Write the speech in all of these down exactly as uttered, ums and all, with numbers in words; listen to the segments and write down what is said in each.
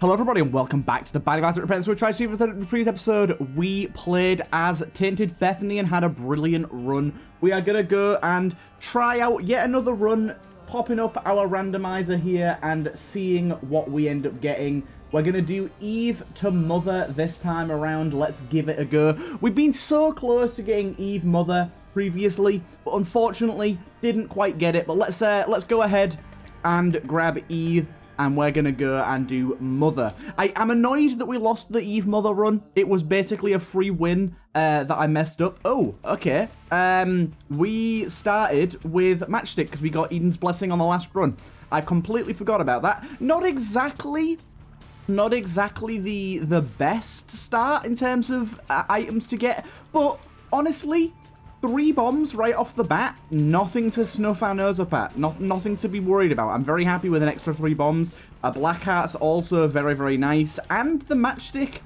Hello everybody and welcome back to the Binding of Isaac Repentance. We're trying to see if in the previous episode we played as Tainted Bethany and had a brilliant run. We are going to go and try out yet another run, popping up our randomizer here and seeing what we end up getting. We're going to do Eve to Mother this time around. Let's give it a go. We've been so close to getting Eve Mother previously, but unfortunately didn't quite get it. But let's, uh, let's go ahead and grab Eve. And we're going to go and do Mother. I am annoyed that we lost the Eve Mother run. It was basically a free win uh, that I messed up. Oh, okay. Um, we started with Matchstick because we got Eden's Blessing on the last run. I completely forgot about that. Not exactly... Not exactly the, the best start in terms of uh, items to get. But honestly... Three bombs right off the bat, nothing to snuff our nose up at, not, nothing to be worried about. I'm very happy with an extra three bombs. A black heart's also very, very nice, and the matchstick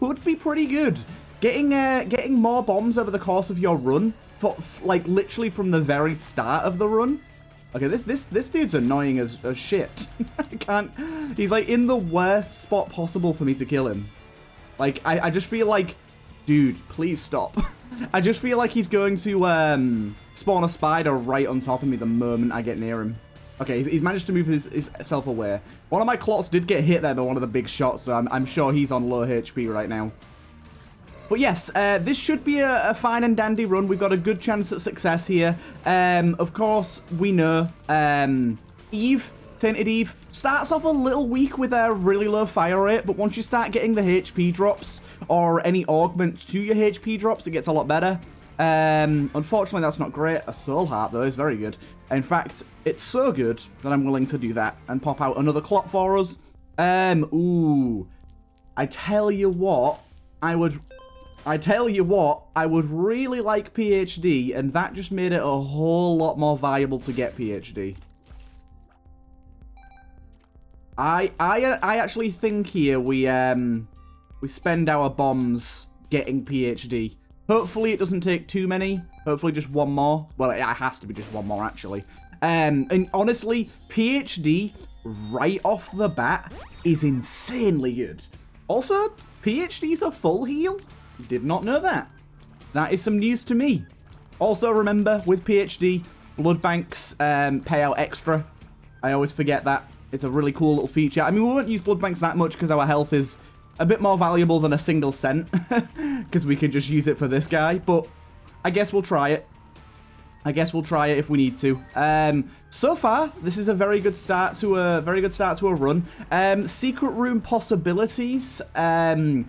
could be pretty good. Getting uh, getting more bombs over the course of your run, for, like literally from the very start of the run. Okay, this this this dude's annoying as, as shit. I can't. He's like in the worst spot possible for me to kill him. Like I, I just feel like, dude, please stop. I just feel like he's going to um, spawn a spider right on top of me the moment I get near him. Okay, he's, he's managed to move his, his self away. One of my clots did get hit there by one of the big shots, so I'm, I'm sure he's on low H P right now. But yes, uh, this should be a, a fine and dandy run. We've got a good chance at success here. Um, of course, we know um, Eve, Tainted Eve, starts off a little weak with a really low fire rate, but once you start getting the H P drops or any augments to your H P drops, it gets a lot better. Um, unfortunately, that's not great. A soul heart, though, is very good. In fact, it's so good that I'm willing to do that and pop out another clot for us. Um, ooh. I tell you what, I would... I tell you what, I would really like P H D, and that just made it a whole lot more viable to get P H D. I, I, I actually think here we, um, we spend our bombs getting P H D. Hopefully it doesn't take too many. Hopefully just one more. Well, it has to be just one more, actually. Um, and honestly, P H D right off the bat is insanely good. Also, P H D's a full heal. Did not know that. That is some news to me. Also, remember, with P H D, blood banks um, pay out extra. I always forget that. It's a really cool little feature. I mean, we won't use blood banks that much because our health is a bit more valuable than a single cent because we can just use it for this guy. But I guess we'll try it. I guess we'll try it if we need to. Um, so far, this is a very good start to a very good start to a run. Um, secret room possibilities. Um,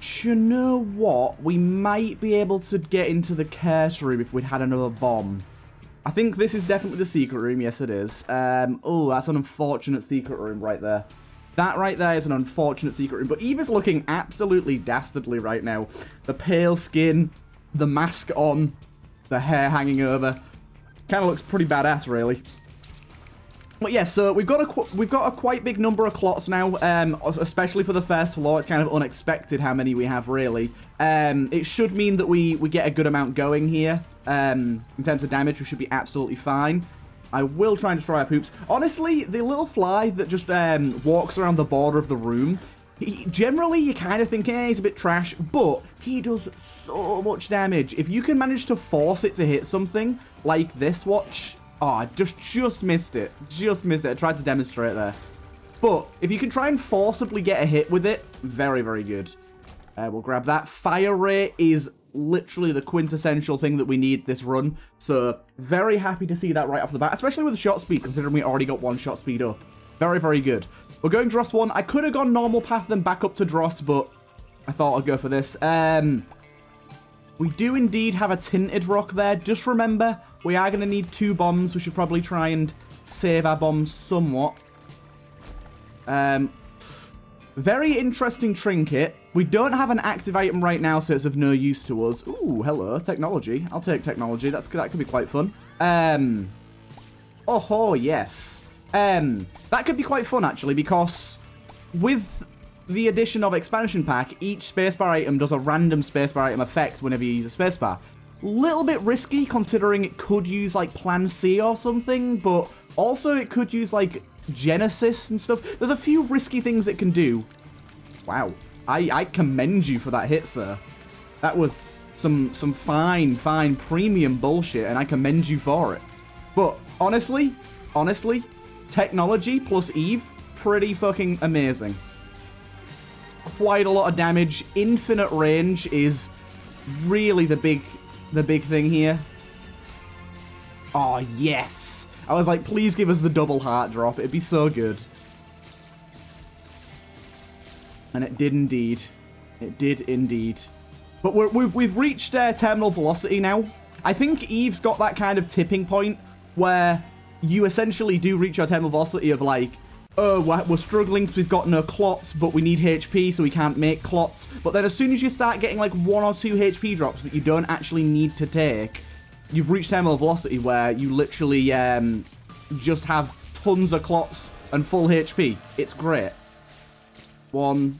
do you know what? We might be able to get into the curse room if we'd had another bomb. I think this is definitely the secret room. Yes, it is. Um, oh, that's an unfortunate secret room right there. That right there is an unfortunate secret room. But Eve is looking absolutely dastardly right now. The pale skin, the mask on, the hair hanging over. Kind of looks pretty badass, really. But yeah, so we've got a qu we've got a quite big number of clots now, um, especially for the first floor. It's kind of unexpected how many we have, really. Um, it should mean that we, we get a good amount going here. Um, in terms of damage, we should be absolutely fine. I will try and destroy our poops. Honestly, the little fly that just um, walks around the border of the room, he, generally you kind of think, eh, he's a bit trash, but he does so much damage. If you can manage to force it to hit something like this, watch... Oh, I just, just missed it. Just missed it. I tried to demonstrate there. But if you can try and forcibly get a hit with it, very, very good. Uh, we'll grab that. Fire rate is literally the quintessential thing that we need this run. So very happy to see that right off the bat, especially with the shot speed, considering we already got one shot speed up. Very, very good. We're going Dross one. I could have gone normal path then back up to Dross, but I thought I'd go for this. Um... We do indeed have a tinted rock there. Just remember, we are going to need two bombs. We should probably try and save our bombs somewhat. Um, very interesting trinket. We don't have an active item right now, so it's of no use to us. Ooh, hello, technology. I'll take technology. That's that could be quite fun. Um, oh ho, yes. Um, that could be quite fun actually, because with the addition of Expansion Pack, each spacebar item does a random spacebar item effect whenever you use a spacebar. Little bit risky considering it could use like Plan C or something, but also it could use like Genesis and stuff. There's a few risky things it can do. Wow. I, I commend you for that hit, sir. That was some some fine, fine premium bullshit, and I commend you for it. But honestly, honestly, Technology plus Eve, pretty fucking amazing. Quite a lot of damage. Infinite range is really the big, the big thing here. Oh, yes. I was like, please give us the double heart drop. It'd be so good. And it did indeed. It did indeed. But we're, we've, we've reached uh, terminal velocity now. I think Eve's got that kind of tipping point where you essentially do reach your terminal velocity of like, oh, we're, we're struggling because we've got no clots, but we need H P, so we can't make clots. But then as soon as you start getting like one or two H P drops that you don't actually need to take, you've reached terminal velocity where you literally um, just have tons of clots and full H P. It's great. One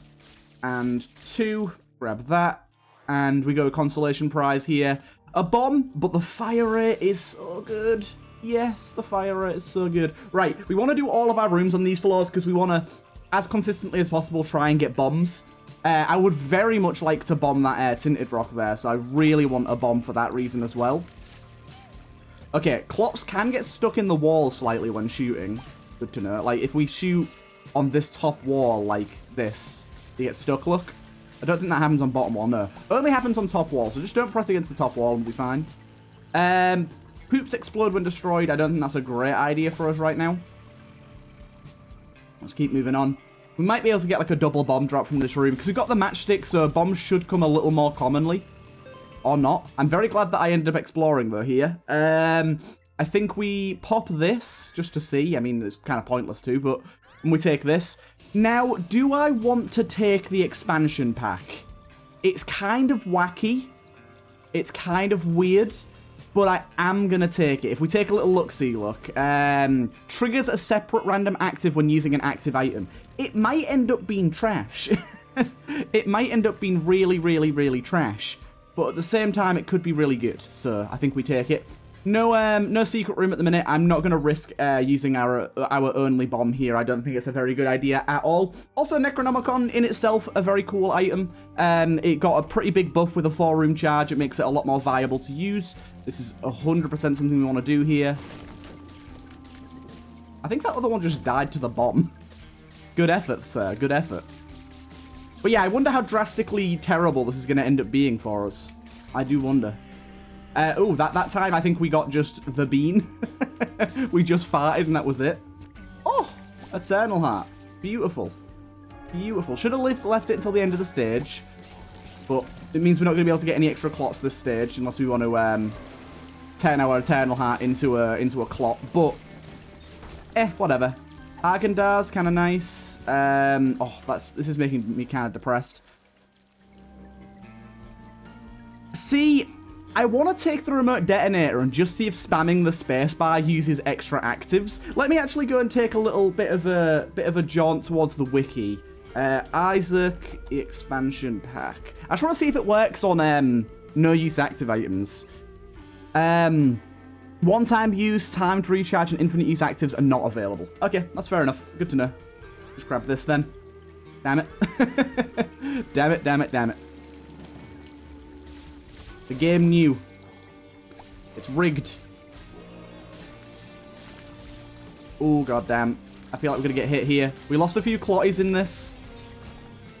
and two. Grab that. And we go Consolation Prize here. A bomb, but the fire rate is so good. Yes, the fire rate is so good. Right, we want to do all of our rooms on these floors because we want to, as consistently as possible, try and get bombs. Uh, I would very much like to bomb that uh, Tinted Rock there, so I really want a bomb for that reason as well. Okay, clocks can get stuck in the wall slightly when shooting. Good to know. Like, if we shoot on this top wall like this, they get stuck, look. I don't think that happens on bottom wall, no. Only happens on top wall, so just don't press against the top wall and we'll be fine. Um, poops explode when destroyed. I don't think that's a great idea for us right now. Let's keep moving on. We might be able to get like a double bomb drop from this room because we've got the matchstick, so bombs should come a little more commonly. Or not. I'm very glad that I ended up exploring though here. Um, I think we pop this just to see. I mean, it's kind of pointless too, but when we take this. Now, do I want to take the expansion pack? It's kind of wacky. It's kind of weird, but I am going to take it. If we take a little look-see look, um, triggers a separate random active when using an active item. It might end up being trash. It might end up being really, really, really trash, but at the same time, it could be really good, so I think we take it. No, um, no secret room at the minute. I'm not going to risk uh, using our our only bomb here. I don't think it's a very good idea at all. Also, Necronomicon in itself, a very cool item. Um, it got a pretty big buff with a four-room charge. It makes it a lot more viable to use. This is one hundred percent something we want to do here. I think that other one just died to the bomb. Good effort, sir. Good effort. But yeah, I wonder how drastically terrible this is going to end up being for us. I do wonder. Uh, oh, that, that time I think we got just the bean. We just farted and that was it. Oh, Eternal Heart. Beautiful. Beautiful. Should have left, left it until the end of the stage. But it means we're not going to be able to get any extra clots this stage unless we want to um, turn our Eternal Heart into a, into a clot. But, eh, whatever. Hagen-Dazs, kind of nice. Um, oh, that's this is making me kind of depressed. See... I want to take the remote detonator and just see if spamming the spacebar uses extra actives. Let me actually go and take a little bit of a bit of a jaunt towards the wiki. Uh, Isaac expansion pack. I just want to see if it works on um, no use active items. Um, one time use, time to recharge, and infinite use actives are not available. Okay, that's fair enough. Good to know. Just grab this then. Damn it! Damn it! Damn it! Damn it! The game knew. It's rigged. Oh, goddamn. I feel like we're going to get hit here. We lost a few clotties in this.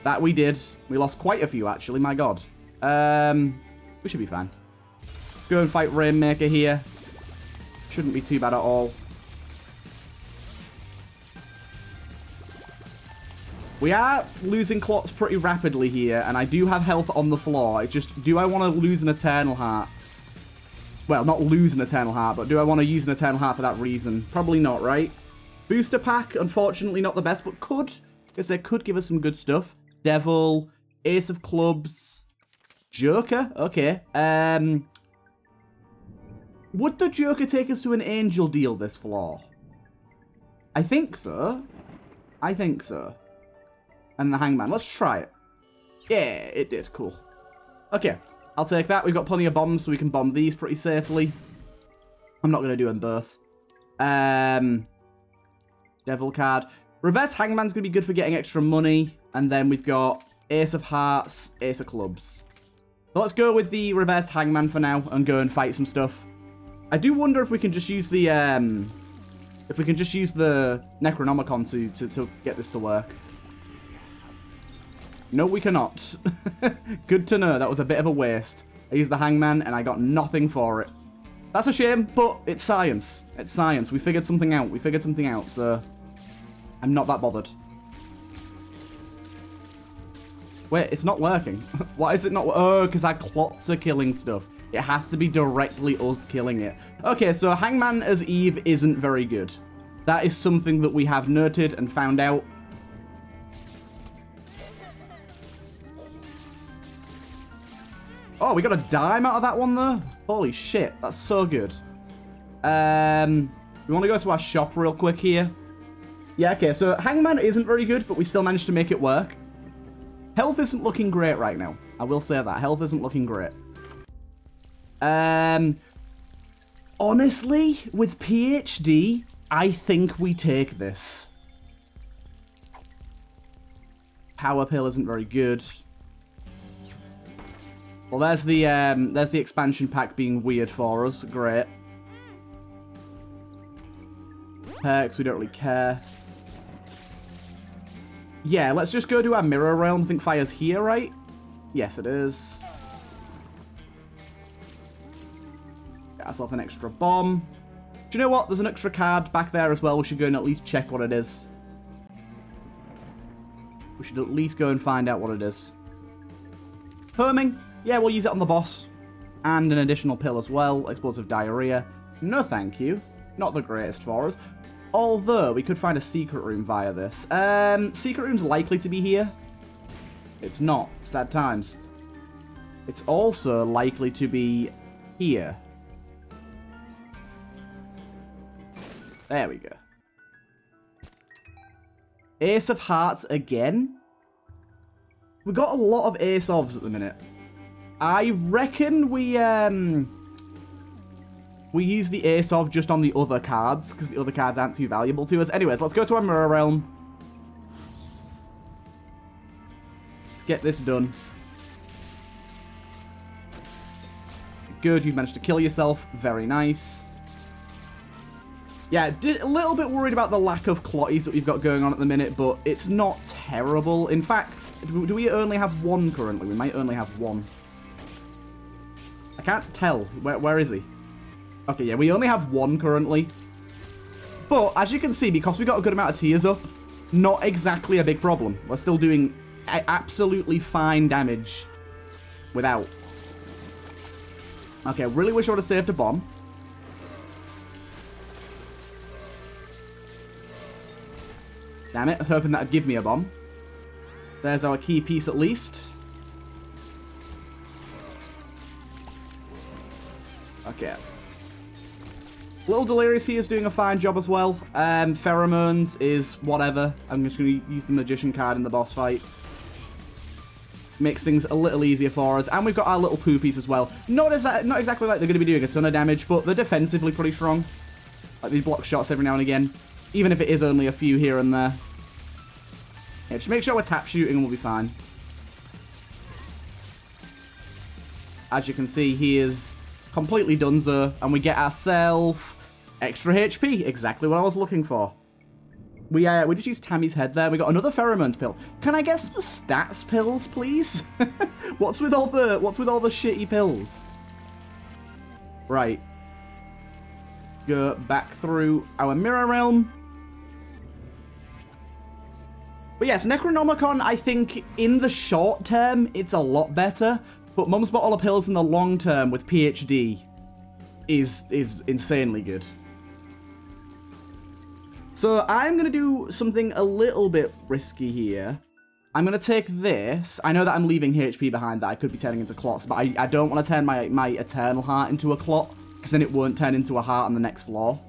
That we did. We lost quite a few, actually. My god. Um, we should be fine. Let's go and fight Rainmaker here. Shouldn't be too bad at all. We are losing clots pretty rapidly here, and I do have health on the floor. It's just, do I want to lose an Eternal Heart? Well, not lose an Eternal Heart, but do I want to use an Eternal Heart for that reason? Probably not, right? Booster pack, unfortunately not the best, but could. Because they could give us some good stuff. Devil, Ace of Clubs, Joker? Okay. Um, would the Joker take us to an Angel deal this floor? I think so. I think so. And the Hangman. Let's try it. Yeah, it did. Cool. Okay. I'll take that. We've got plenty of bombs, so we can bomb these pretty safely. I'm not going to do them both. Um, Devil card. Reverse Hangman's going to be good for getting extra money. And then we've got Ace of Hearts, Ace of Clubs. So let's go with the reverse Hangman for now and go and fight some stuff. I do wonder if we can just use the... Um, if we can just use the Necronomicon to, to, to get this to work. No, we cannot. Good to know. That was a bit of a waste. I used the Hangman and I got nothing for it. That's a shame, but it's science. It's science. We figured something out. We figured something out, so... I'm not that bothered. Wait, it's not working. Why is it not... Oh, because our clots are killing stuff. It has to be directly us killing it. Okay, so Hangman as Eve isn't very good. That is something that we have noted and found out. Oh, we got a dime out of that one, though. Holy shit, that's so good. Um, we want to go to our shop real quick here. Yeah, okay, so Hangman isn't very good, but we still managed to make it work. Health isn't looking great right now. I will say that. Health isn't looking great. Um, honestly, with PhD, I think we take this. Power pill isn't very good. Well, there's the um, there's the expansion pack being weird for us. Great. Perks, we don't really care. Yeah, let's just go to our mirror realm. I think fire's here, right? Yes, it is. Get ourselves an extra bomb. Do you know what? There's an extra card back there as well. We should go and at least check what it is. We should at least go and find out what it is. Perming. Yeah, we'll use it on the boss. And an additional pill as well. Explosive Diarrhea. No, thank you. Not the greatest for us. Although, we could find a secret room via this. Um, secret room's likely to be here. It's not. Sad times. It's also likely to be here. There we go. Ace of Hearts again? We've got a lot of Ace ofs at the minute. I reckon we um we use the Ace of just on the other cards because the other cards aren't too valuable to us. Anyways, let's go to our mirror realm. Let's get this done. Good, you've managed to kill yourself. Very nice. Yeah, did, a little bit worried about the lack of clotties that we've got going on at the minute, but it's not terrible. In fact, do we only have one currently? We might only have one. I can't tell. Where, where is he? Okay, yeah, we only have one currently. But, as you can see, because we got a good amount of tiers up, not exactly a big problem. We're still doing absolutely fine damage without. Okay, I really wish I would have saved a bomb. Damn it, I was hoping that would give me a bomb. There's our key piece at least. Okay. Little Delirious here is doing a fine job as well. Um, pheromones is whatever. I'm just going to use the Magician card in the boss fight. Makes things a little easier for us. And we've got our little poo piece as well. Not, as, not exactly like they're going to be doing a ton of damage, but they're defensively pretty strong. Like they block shots every now and again. Even if it is only a few here and there. Yeah, just make sure we're tap shooting and we'll be fine. As you can see, he is completely donezo. And we get ourselves extra H P. Exactly what I was looking for. We uh, we just used Tammy's head there. We got another pheromones pill. Can I get some stats pills, please? What's with all the what's with all the shitty pills? Right. Go back through our mirror realm. But yes, Necronomicon, I think in the short term, it's a lot better. But Mum's Bottle of Pills in the long term with PhD is is insanely good. So I'm going to do something a little bit risky here. I'm going to take this. I know that I'm leaving H P behind that I could be turning into clots, but I, I don't want to turn my, my Eternal Heart into a clot. Because then it won't turn into a heart on the next floor.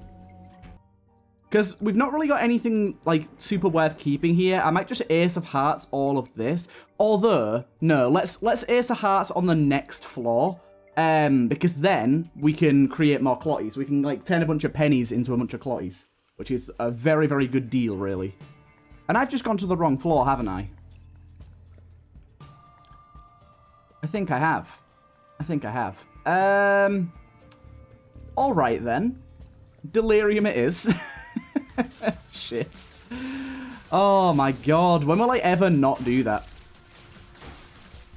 Because we've not really got anything, like, super worth keeping here. I might just Ace of Hearts all of this. Although, no, let's let's Ace of Hearts on the next floor. Um, because then we can create more clotties. We can, like, turn a bunch of pennies into a bunch of clotties. which is a very, very good deal, really. And I've just gone to the wrong floor, haven't I? I think I have. I think I have. Um, all right, then. Delirium it is. Shit. Oh, my God. When will I ever not do that?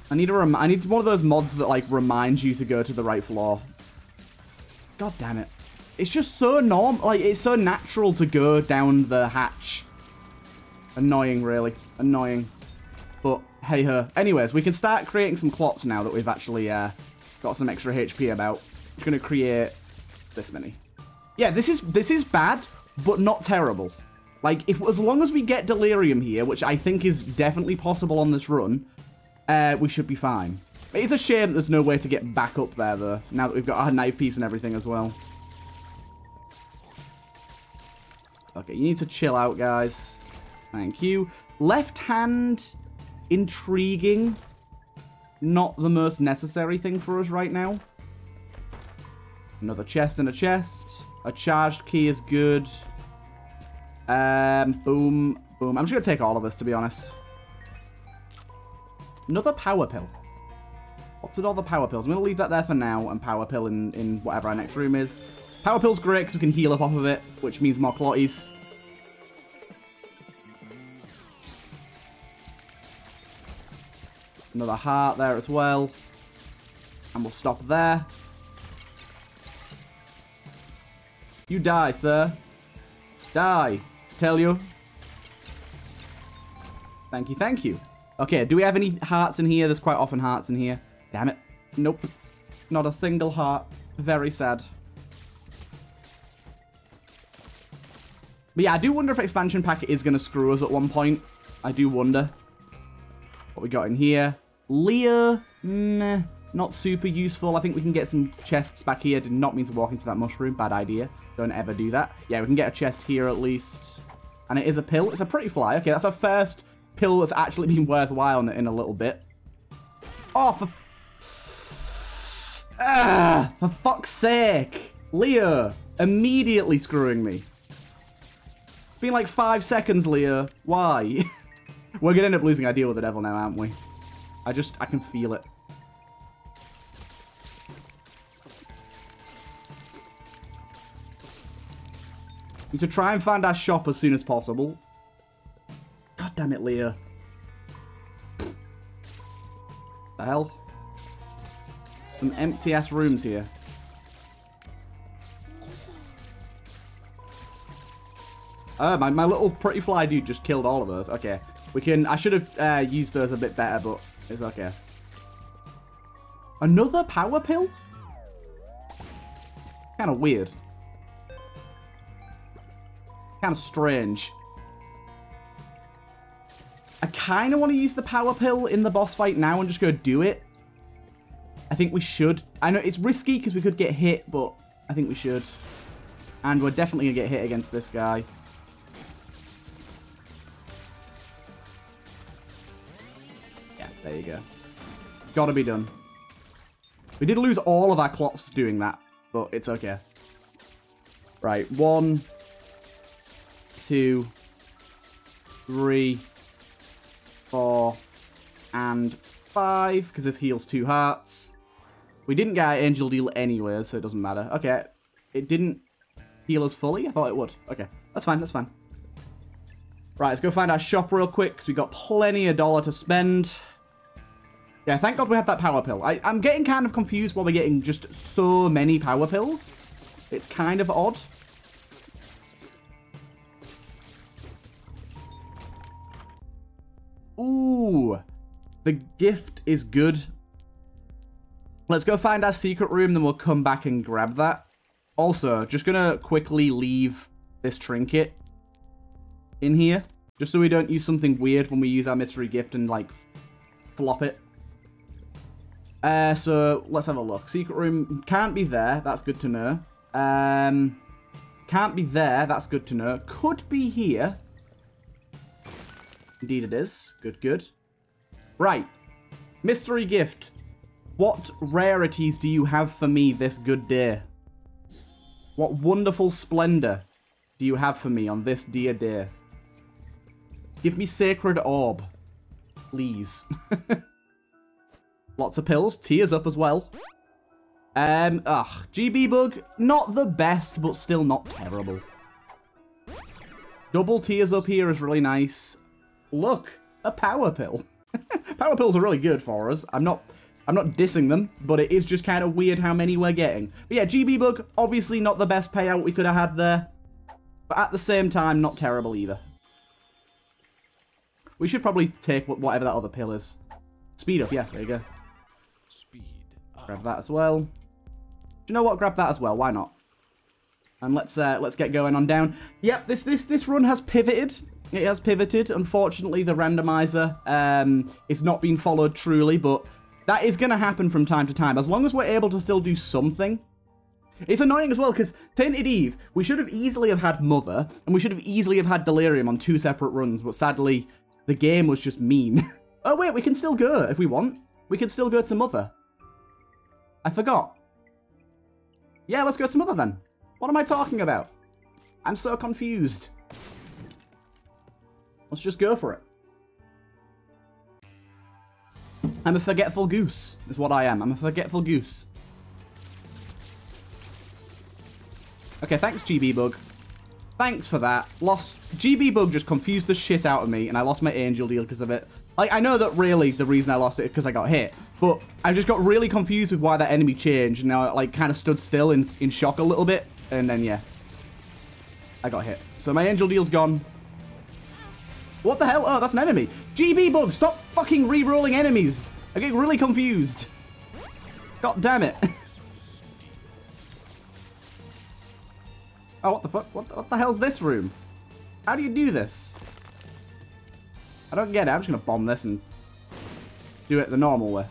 I need, a rem I need one of those mods that, like, reminds you to go to the right floor. God damn it. It's just so norm... Like, it's so natural to go down the hatch. Annoying, really. Annoying. But, hey-ho. Anyways, we can start creating some clots now that we've actually uh, got some extra H P about. I'm just going to create this many. Yeah, this is, this is bad, but not terrible. Like, if as long as we get Delirium here, which I think is definitely possible on this run... Uh, we should be fine. It's a shame that there's no way to get back up there, though, now that we've got our knife piece and everything as well. Okay, you need to chill out, guys. Thank you. Left hand, intriguing. Not the most necessary thing for us right now. Another chest and a chest. A charged key is good. Um, boom, boom. I'm just going to take all of this, to be honest. Another power pill. What's with all the power pills? I'm going to leave that there for now and power pill in, in whatever our next room is. Power pill's great because we can heal up off of it, which means more clotties. Another heart there as well. And we'll stop there. You die, sir. Die. I tell you. Thank you, thank you. Okay, do we have any hearts in here? There's quite often hearts in here. Damn it. Nope. Not a single heart. Very sad. But yeah, I do wonder if Expansion Pack is going to screw us at one point. I do wonder. What we got in here. Leo. Meh. Not super useful. I think we can get some chests back here. Did not mean to walk into that mushroom. Bad idea. Don't ever do that. Yeah, we can get a chest here at least. And it is a pill. It's a pretty fly. Okay, that's our first... pill that's actually been worthwhile in, in a little bit. Oh, for... Uh, for fuck's sake. Leo, immediately screwing me. It's been like five seconds, Leo. Why? We're going to end up losing our deal with the devil now, aren't we? I just... I can feel it. We need to try and find our shop as soon as possible. God damn it, Leo. The hell? Some empty ass rooms here. Oh, my, my little pretty fly dude just killed all of those. Okay. We can. I should have uh, used those a bit better, but it's okay. Another power pill? Kind of weird. Kind of strange. I kind of want to use the power pill in the boss fight now and just go do it. I think we should. I know it's risky because we could get hit, but I think we should. And we're definitely going to get hit against this guy. Yeah, there you go. Gotta be done. We did lose all of our clots doing that, but it's okay. Right, one, two, three... four, and five, because this heals two hearts. We didn't get our angel deal anyway, so it doesn't matter. Okay, it didn't heal us fully. I thought it would. Okay, that's fine, that's fine. Right, let's go find our shop real quick, because we've got plenty of dollar to spend. Yeah, thank God we had that power pill. I, I'm getting kind of confused why we're getting just so many power pills. It's kind of odd. Ooh, the gift is good. Let's go find our secret room, then we'll come back and grab that. Also, just gonna quickly leave this trinket in here, just so we don't use something weird when we use our mystery gift and, like, flop it. Uh, so, let's have a look. Secret room can't be there. That's good to know. Um, can't be there. That's good to know. Could be here. Indeed it is. Good, good. Right. Mystery gift. What rarities do you have for me this good day? What wonderful splendor do you have for me on this dear day? Give me Sacred Orb. Please. Lots of pills. Tears up as well. Um, ugh. G B Bug, not the best, but still not terrible. Double tears up here is really nice. Look, a power pill. Power pills are really good for us. I'm not I'm not dissing them, but it is just kind of weird how many we're getting. But yeah, G B Bug, obviously not the best payout we could have had there. But at the same time, not terrible either. We should probably take whatever that other pill is. Speed up, yeah, there you go. Speed up. Grab that as well. Do you know what? Grab that as well, why not? And let's uh, let's get going on down. Yep, this this this run has pivoted. It has pivoted. Unfortunately, the randomizer um, it's not been followed truly, but that is going to happen from time to time. As long as we're able to still do something. It's annoying as well, because Tainted Eve, we should have easily have had Mother, and we should have easily have had Delirium on two separate runs, but sadly, the game was just mean. Oh, wait, we can still go if we want. We can still go to Mother. I forgot. Yeah, let's go to Mother then. What am I talking about? I'm so confused. Let's just go for it. I'm a forgetful goose, is what I am. I'm a forgetful goose. Okay, thanks, G B Bug. Thanks for that. Lost. G B Bug just confused the shit out of me, and I lost my angel deal because of it. Like, I know that really the reason I lost it is because I got hit, but I just got really confused with why that enemy changed, and now I, like, kind of stood still in, in shock a little bit, and then, yeah, I got hit. So my angel deal's gone. What the hell? Oh, that's an enemy. G B Bug, stop fucking re-rolling enemies. I'm getting really confused. God damn it. Oh, what the fuck? What the, what the hell's this room? How do you do this? I don't get it. I'm just going to bomb this and do it the normal way.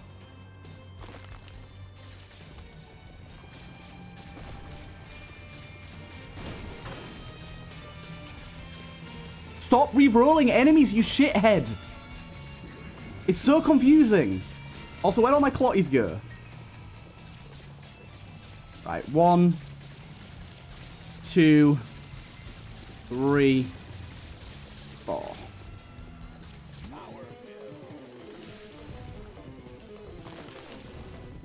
Stop re-rolling enemies, you shithead. It's so confusing. Also, where'd all my clotties go? Right, one, two, three, four.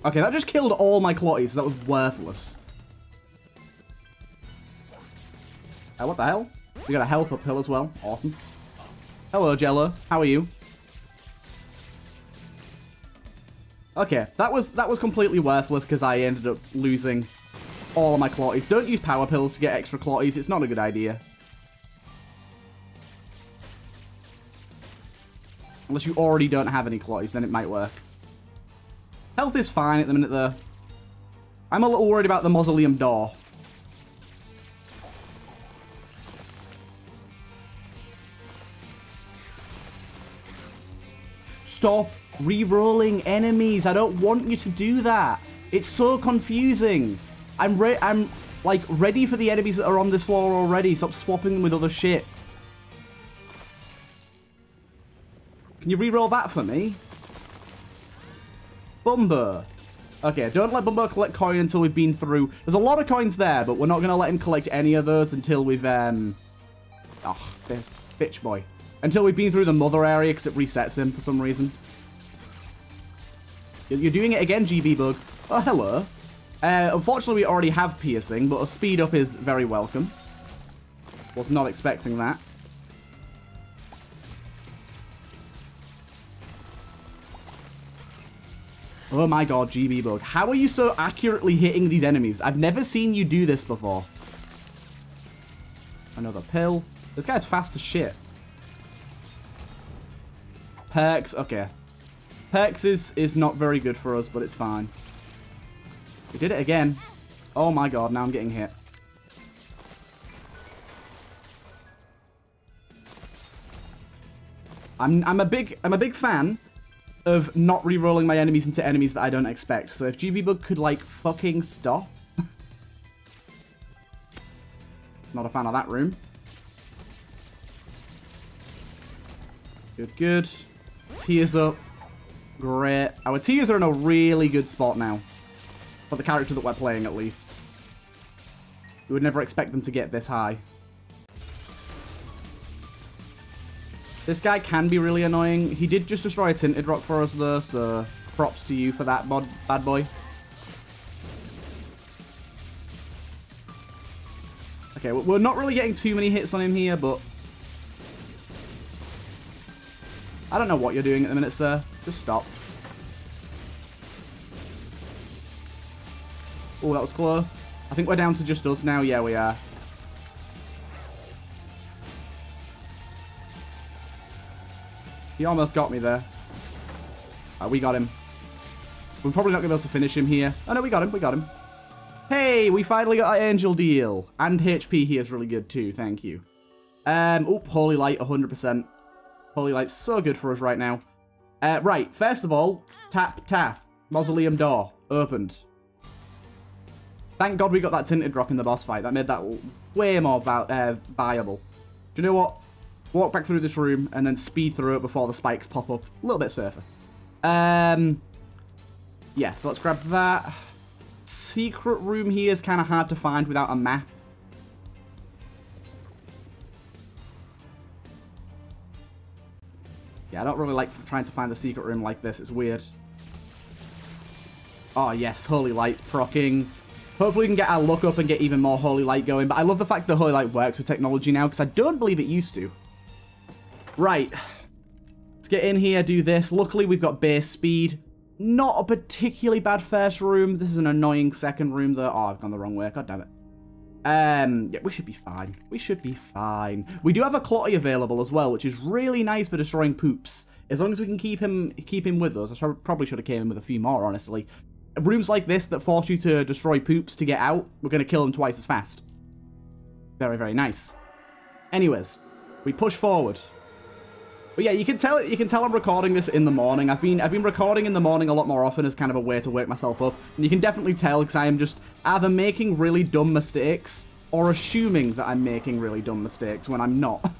Okay, that just killed all my clotties. That was worthless. Oh, what the hell? We got a health up pill as well. Awesome. Hello, Jello. How are you? Okay, that was that was completely worthless because I ended up losing all of my clotties. Don't use power pills to get extra clotties. It's not a good idea. Unless you already don't have any clotties, then it might work. Health is fine at the minute, though. I'm a little worried about the mausoleum door. Stop re-rolling enemies. I don't want you to do that. It's so confusing. I'm re I'm like ready for the enemies that are on this floor already. Stop swapping them with other shit. Can you re-roll that for me? Bumbo. Okay, don't let Bumbo collect coin until we've been through. There's a lot of coins there, but we're not going to let him collect any of those until we've, um... oh, this bitch boy. Until we've been through the Mother area, because it resets him for some reason. You're doing it again, G B Bug. Oh, hello. Uh, unfortunately, we already have piercing, but a speed up is very welcome. Was not expecting that. Oh my god, G B Bug. How are you so accurately hitting these enemies? I've never seen you do this before. Another pill. This guy's fast as shit. Perks, okay. Perks is, is not very good for us, but it's fine. We did it again. Oh my god, now I'm getting hit. I'm I'm a big I'm a big fan of not re-rolling my enemies into enemies that I don't expect. So if G B Bug could, like, fucking stop. Not a fan of that room. Good, good. Tears up. Great. Our tears are in a really good spot now. For the character that we're playing, at least. You would never expect them to get this high. This guy can be really annoying. He did just destroy a Tinted Rock for us, though, so props to you for that, mod bad boy. Okay, we're not really getting too many hits on him here, but... I don't know what you're doing at the minute, sir. Just stop. Oh, that was close. I think we're down to just us now. Yeah, we are. He almost got me there. Right, we got him. We're probably not going to be able to finish him here. Oh, no, we got him. We got him. Hey, we finally got our angel deal. And H P here is really good, too. Thank you. Um, oop, Holy Light, one hundred percent. Holy Light's so good for us right now. Uh, right, first of all, tap, tap. Mausoleum door opened. Thank God we got that Tinted Rock in the boss fight. That made that way more vi uh, viable. Do you know what? Walk back through this room and then speed through it before the spikes pop up. A little bit safer. Um, yeah, so let's grab that. Secret room here is kind of hard to find without a map. Yeah, I don't really like trying to find the secret room like this. It's weird. Oh, yes. Holy Light's procking. Hopefully we can get our luck up and get even more Holy Light going. But I love the fact that Holy Light works with technology now, because I don't believe it used to. Right. Let's get in here, do this. Luckily, we've got base speed. Not a particularly bad first room. This is an annoying second room, though. Oh, I've gone the wrong way. God damn it. Um, yeah, we should be fine. We should be fine. We do have a Clotty available as well, which is really nice for destroying poops. As long as we can keep him keep him with us. I should, probably should have came in with a few more, honestly. Rooms like this that force you to destroy poops to get out, we're going to kill them twice as fast. Very, very nice. Anyways, we push forward. But yeah, you can tell you can tell I'm recording this in the morning. I've been I've been recording in the morning a lot more often as kind of a way to wake myself up. And you can definitely tell because I am just either making really dumb mistakes or assuming that I'm making really dumb mistakes when I'm not.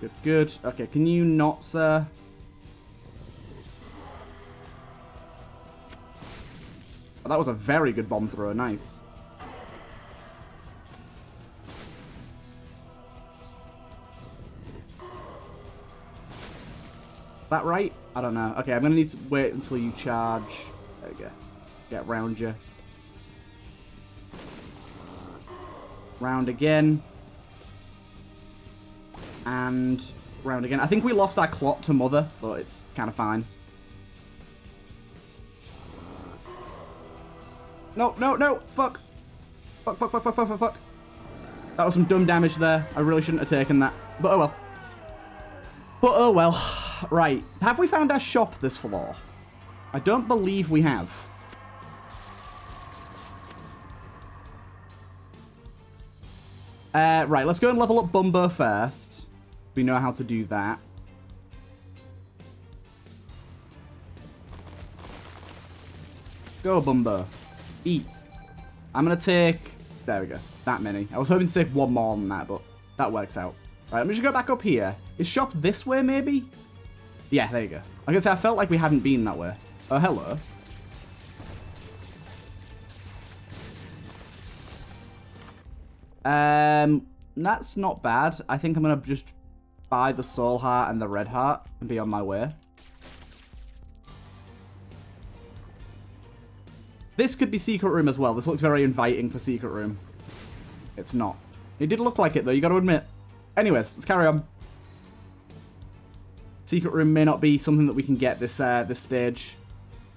Good, good. Okay, can you not, sir? Oh, that was a very good bomb throw. Nice. Is that right? I don't know. Okay, I'm going to need to wait until you charge. There we go. Get round you. Round again. And round again. I think we lost our clock to Mother, but it's kind of fine. No, no, no, fuck. Fuck, fuck, fuck, fuck, fuck, fuck, fuck. That was some dumb damage there. I really shouldn't have taken that. But oh well. But oh well. Right. Have we found our shop this floor? I don't believe we have. Uh, right, let's go and level up Bumbo first. We know how to do that. Go, Bumbo. Eat. I'm going to take... There we go. That many. I was hoping to take one more than that, but that works out. Right, let me just go back up here. Is shop this way, maybe? Yeah, there you go. I guess I felt like we hadn't been that way. Oh, hello. Um, that's not bad. I think I'm going to just buy the soul heart and the red heart and be on my way. This could be secret room as well. This looks very inviting for secret room. It's not. It did look like it, though. You got to admit. Anyways, let's carry on. Secret room may not be something that we can get this uh, this stage.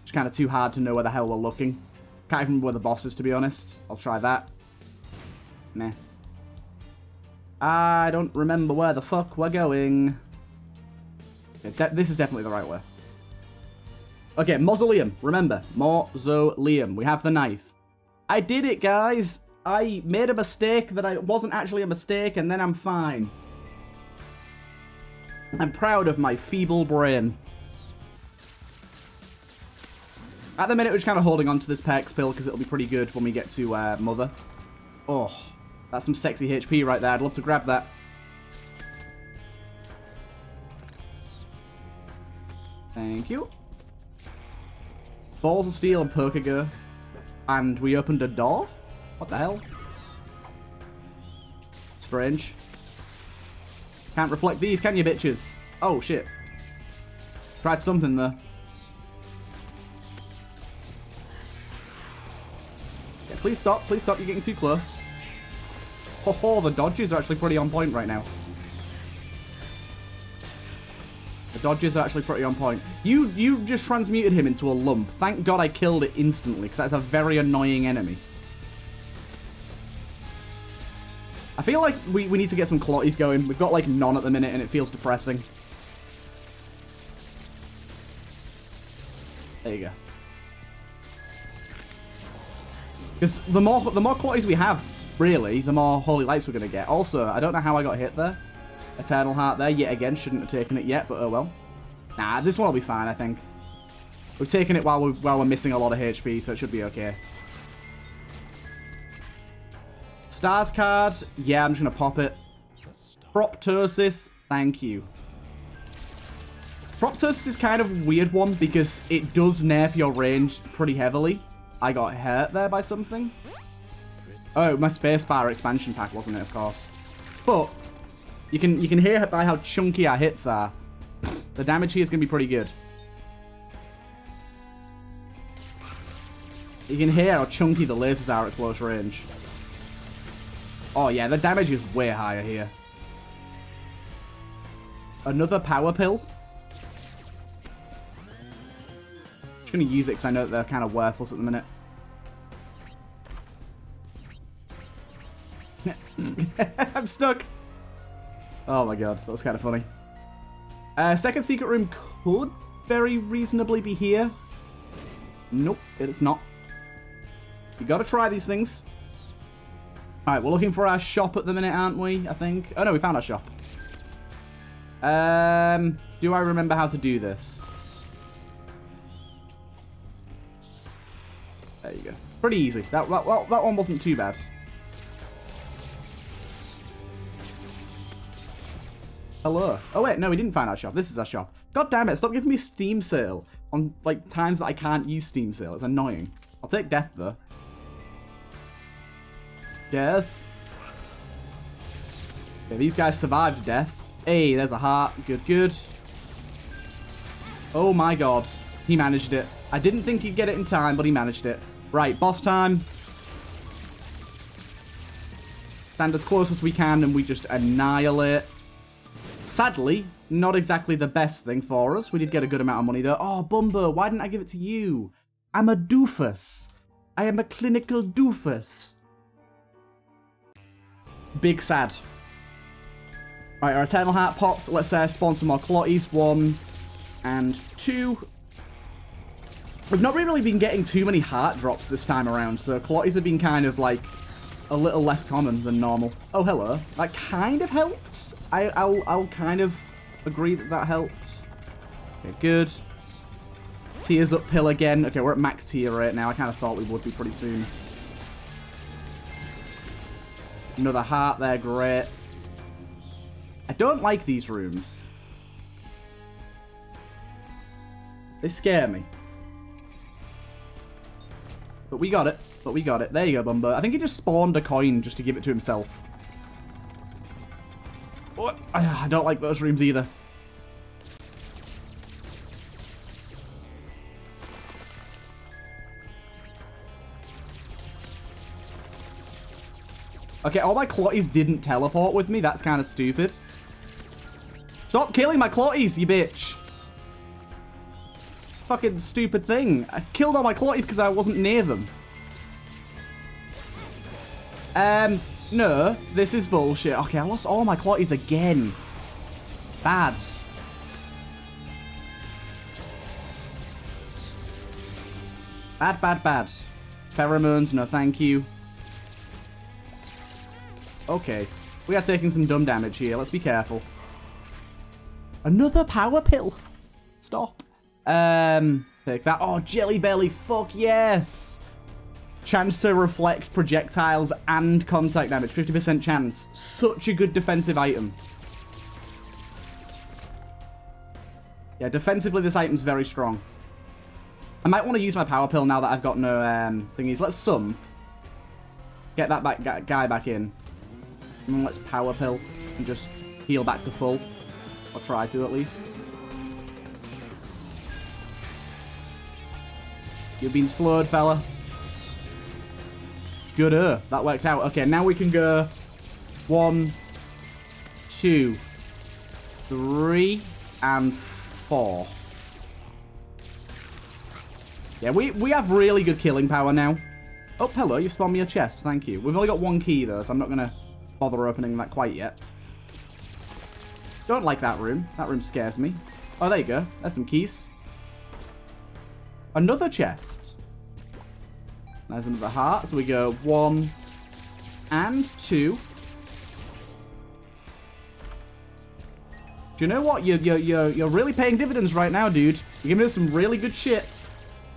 It's kind of too hard to know where the hell we're looking. Can't even remember where the boss is, to be honest. I'll try that. Nah. I don't remember where the fuck we're going. Yeah, this is definitely the right way. Okay, Mausoleum. Remember, Mausoleum. We have the knife. I did it, guys. I made a mistake that I wasn't actually a mistake, and then I'm fine. I'm proud of my feeble brain. At the minute, we're just kind of holding on to this Perks Pill, because it'll be pretty good when we get to uh, Mother. Oh, that's some sexy H P right there. I'd love to grab that. Thank you. Balls of Steel and Poker Go. And we opened a door? What the hell? Strange. Can't reflect these, can you, bitches? Oh, shit. Tried something there. Yeah, please stop. Please stop. You're getting too close. Ho ho, the dodges are actually pretty on point right now. The dodges are actually pretty on point. You you just transmuted him into a lump. Thank God I killed it instantly, because that's a very annoying enemy. I feel like we, we need to get some clotties going. We've got, like, none at the minute, and it feels depressing. There you go. Because the more, the more clotties we have, really, the more Holy Lights we're going to get. Also, I don't know how I got hit there. Eternal Heart there, yet again. Shouldn't have taken it yet, but oh well. Nah, this one will be fine, I think. We've taken it while we're, while we're missing a lot of H P, so it should be okay. Stars card. Yeah, I'm just going to pop it. Proptosis. Thank you. Proptosis is kind of a weird one because it does nerf your range pretty heavily. I got hurt there by something. Oh, my spacebar expansion pack, wasn't it, of course. But you can you can hear by how chunky our hits are. The damage here is going to be pretty good. You can hear how chunky the lasers are at close range. Oh, yeah, the damage is way higher here. Another power pill. Just going to use it because I know that they're kind of worthless at the minute. I'm stuck. Oh, my God. That was kind of funny. Uh, second secret room could very reasonably be here. Nope, it's not. You got to try these things. Alright, we're looking for our shop at the minute, aren't we? I think. Oh, no, we found our shop. Um, do I remember how to do this? There you go. Pretty easy. That, that, well, that one wasn't too bad. Hello. Oh, wait, no, we didn't find our shop. This is our shop. God damn it, stop giving me Steam Sale on, like, times that I can't use Steam Sale. It's annoying. I'll take Death, though. Death. Okay, these guys survived death. Hey, there's a heart. Good, good. Oh my god. He managed it. I didn't think he'd get it in time, but he managed it. Right, boss time. Stand as close as we can and we just annihilate. Sadly, not exactly the best thing for us. We did get a good amount of money though. Oh, Bumbo, why didn't I give it to you? I'm a doofus. I am a clinical doofus. Big sad. Alright, our Eternal Heart popped. Let's uh, spawn some more clotties. One and two. We've not really been getting too many heart drops this time around, so clotties have been kind of like a little less common than normal. Oh, hello. That kind of helps. I, I'll, I'll kind of agree that that helps. Okay, good. Tears up pill again. Okay, we're at max tier right now. I kind of thought we would be pretty soon. Another heart there, great. I don't like these rooms. They scare me. But we got it. But we got it. There you go, Bumbo. I think he just spawned a coin just to give it to himself. Oh, I don't like those rooms either. Okay, all my clotties didn't teleport with me. That's kind of stupid. Stop killing my clotties, you bitch. Fucking stupid thing. I killed all my clotties because I wasn't near them. Um, no. This is bullshit. Okay, I lost all my clotties again. Bad. Bad, bad, bad. Pheromones, no thank you. Okay, we are taking some dumb damage here. Let's be careful. Another power pill. Stop. Um, take that. Oh, Jelly Belly. Fuck yes. Chance to reflect projectiles and contact damage. fifty percent chance. Such a good defensive item. Yeah, defensively this item's very strong. I might want to use my power pill now that I've got no um, thingies. Let's sum. Get that back, guy back in. And let's power pill and just heal back to full. Or try to, at least. You've been slowed, fella. Good, uh, that worked out. Okay, now we can go one, two, three, and four. Yeah, we, we have really good killing power now. Oh, hello, you've spawned me a chest. Thank you. We've only got one key, though, so I'm not going to bother opening that quite yet. Don't like that room. That room scares me. Oh, there you go. There's some keys. Another chest. There's another heart. So we go one and two. Do you know what? You're, you're, you're, you're really paying dividends right now, dude. You're giving us some really good shit.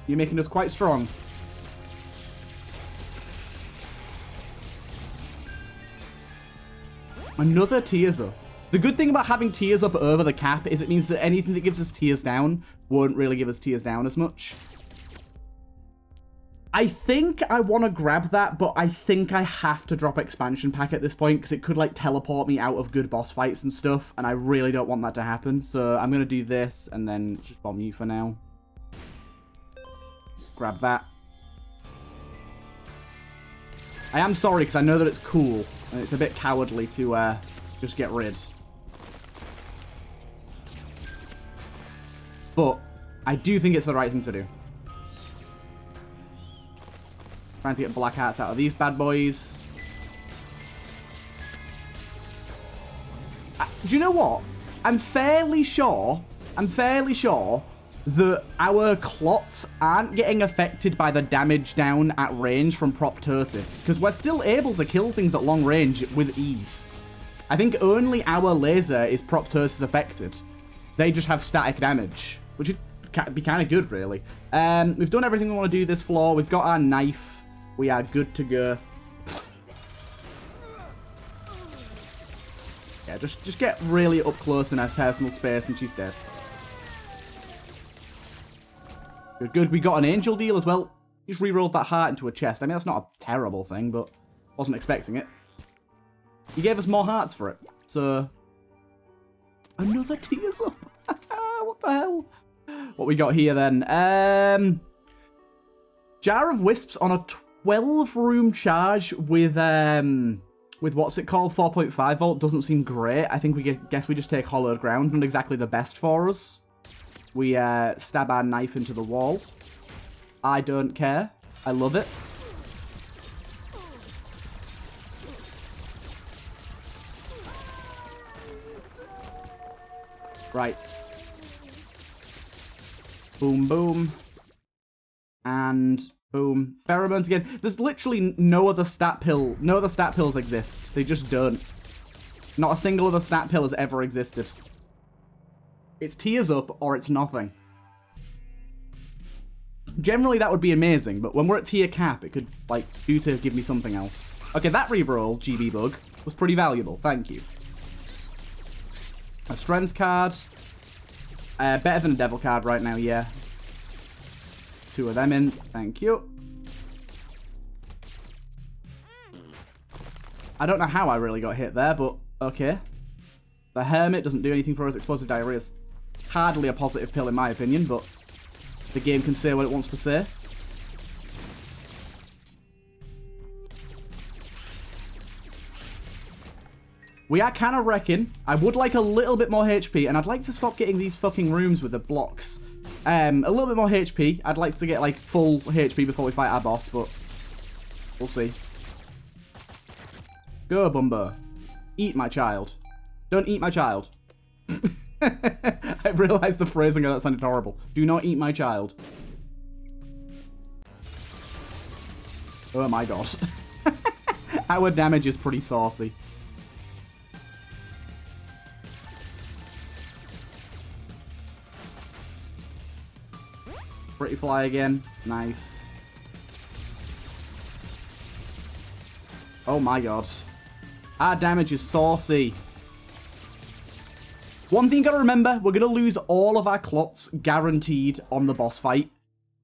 You're making us quite strong. Another tiers up. The good thing about having tiers up over the cap is it means that anything that gives us tiers down won't really give us tiers down as much. I think I want to grab that, but I think I have to drop Expansion Pack at this point because it could, like, teleport me out of good boss fights and stuff, and I really don't want that to happen. So I'm going to do this and then just bomb you for now. Grab that. I am sorry because I know that it's cool, and it's a bit cowardly to uh, just get rid. But I do think it's the right thing to do. Trying to get black hearts out of these bad boys. I, do you know what? I'm fairly sure, I'm fairly sure that our clots aren't getting affected by the damage down at range from Proptosis, because we're still able to kill things at long range with ease. I think only our laser is Proptosis affected. They just have static damage, which would be kind of good, really. Um, we've done everything we want to do this floor. We've got our knife. We are good to go. Yeah, just, just get really up close in her personal space and she's dead. Good, good. We got an angel deal as well. Just rerolled that heart into a chest. I mean, that's not a terrible thing, but wasn't expecting it. He gave us more hearts for it. So, another tears up. What the hell? What we got here then? Um, Jar of Wisps on a twelve room charge with, um, with what's it called, four point five volt doesn't seem great. I think we get, guess we just take Hollowed Ground, not exactly the best for us. We uh, stab our knife into the wall. I don't care. I love it. Right. Boom, boom. And... boom. Pheromones again. There's literally no other stat pill. No other stat pills exist. They just don't. Not a single other stat pill has ever existed. It's tears up or it's nothing. Generally, that would be amazing, but when we're at tier cap, it could, like, do to give me something else. Okay, that reroll, G B Bug, was pretty valuable. Thank you. A strength card. Uh, better than a devil card right now, yeah. Two of them in. Thank you. I don't know how I really got hit there, but okay. The Hermit doesn't do anything for us. Explosive Diarrhea is hardly a positive pill in my opinion, but the game can say what it wants to say. We are kind of wrecking. I would like a little bit more H P, and I'd like to stop getting these fucking rooms with the blocks. Um, a little bit more H P. I'd like to get, like, full H P before we fight our boss, but we'll see. Go, Bumbo. Eat my child. Don't eat my child. I realized the phrasing of that sounded horrible. Do not eat my child. Oh my god. Our damage is pretty saucy. Pretty fly again. Nice. Oh my god. Our damage is saucy. One thing you gotta remember, we're gonna lose all of our clots guaranteed on the boss fight.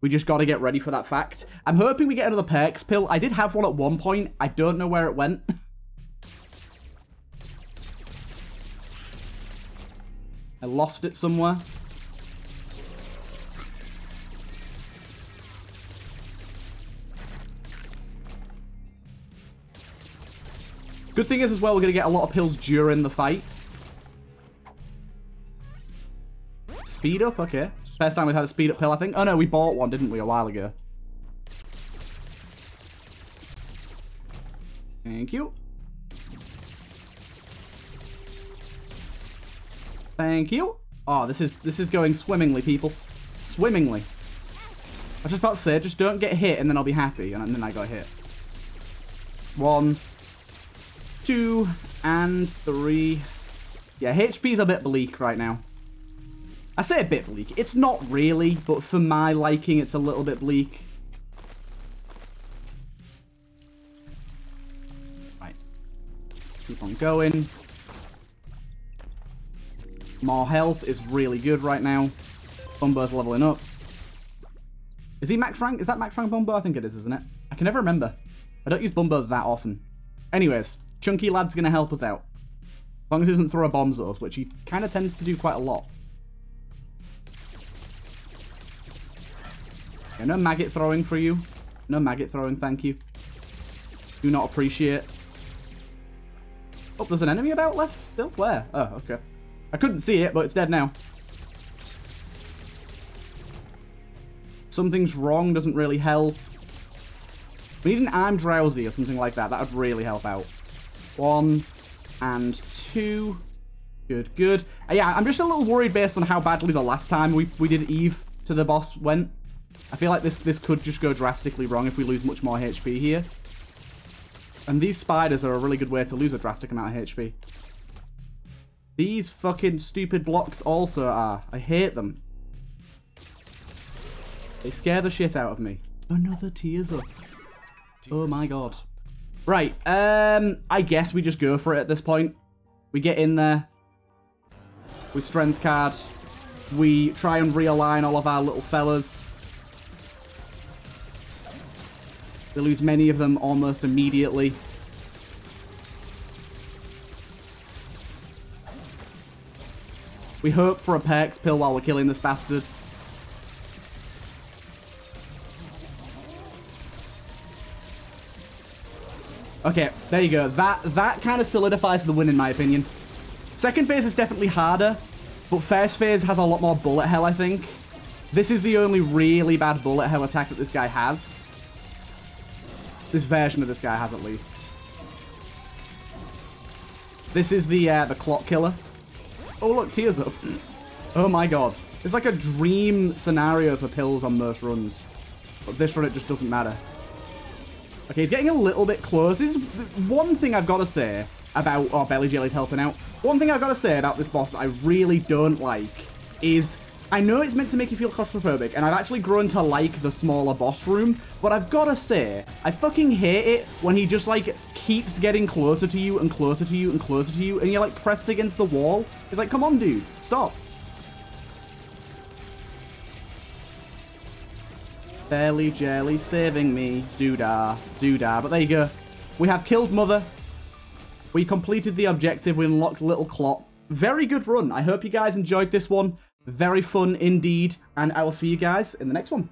We just gotta get ready for that fact. I'm hoping we get another perks pill. I did have one at one point. I don't know where it went. I lost it somewhere. Good thing is as well, we're going to get a lot of pills during the fight. Speed up? Okay. First time we've had a speed up pill, I think. Oh no, we bought one, didn't we, a while ago? Thank you. Thank you. Oh, this is this is going swimmingly, people. Swimmingly. I was just about to say, just don't get hit and then I'll be happy. And then I got hit. One. Two. And three. Yeah, H P's a bit bleak right now. I say a bit bleak. It's not really, but for my liking, it's a little bit bleak. Right. Keep on going. More health is really good right now. Bumbo's leveling up. Is he max rank? Is that max rank Bumbo? I think it is, isn't it? I can never remember. I don't use Bumbo that often. Anyways, Chunky Lad's going to help us out. As long as he doesn't throw bombs at us, which he kind of tends to do quite a lot. Okay, no maggot throwing for you. No maggot throwing, thank you. Do not appreciate. Oh, there's an enemy about left still? Where? Oh, okay. I couldn't see it, but it's dead now. Something's wrong doesn't really help. We need an I'm drowsy or something like that. That would really help out. One and two. Good, good. Uh, yeah, I'm just a little worried based on how badly the last time we, we did Eve to the boss went. I feel like this, this could just go drastically wrong if we lose much more H P here. And these spiders are a really good way to lose a drastic amount of H P. These fucking stupid blocks also are. I hate them. They scare the shit out of me. Another tears up. Oh my god. Right, um, I guess we just go for it at this point. We get in there. We strength card. We try and realign all of our little fellas. We lose many of them almost immediately. We hope for a perks pill while we're killing this bastard. Okay, there you go. That that kind of solidifies the win in my opinion. Second phase is definitely harder, but first phase has a lot more bullet hell, I think. This is the only really bad bullet hell attack that this guy has. This version of this guy has, at least. This is the uh, the clock killer. Oh, look, tears up. Oh, my God. It's like a dream scenario for pills on most runs. But this run, it just doesn't matter. Okay, he's getting a little bit close. This is one thing I've got to say about... Oh, Belly Jelly's helping out. One thing I've got to say about this boss that I really don't like is... I know it's meant to make you feel claustrophobic, and I've actually grown to like the smaller boss room, but I've got to say, I fucking hate it when he just, like, keeps getting closer to you and closer to you and closer to you, and you're, like, pressed against the wall. It's like, come on, dude. Stop. Barely jelly saving me. Doodah. Doodah. But there you go. We have killed Mother. We completed the objective. We unlocked Little Clot. Very good run. I hope you guys enjoyed this one. Very fun indeed, and I will see you guys in the next one.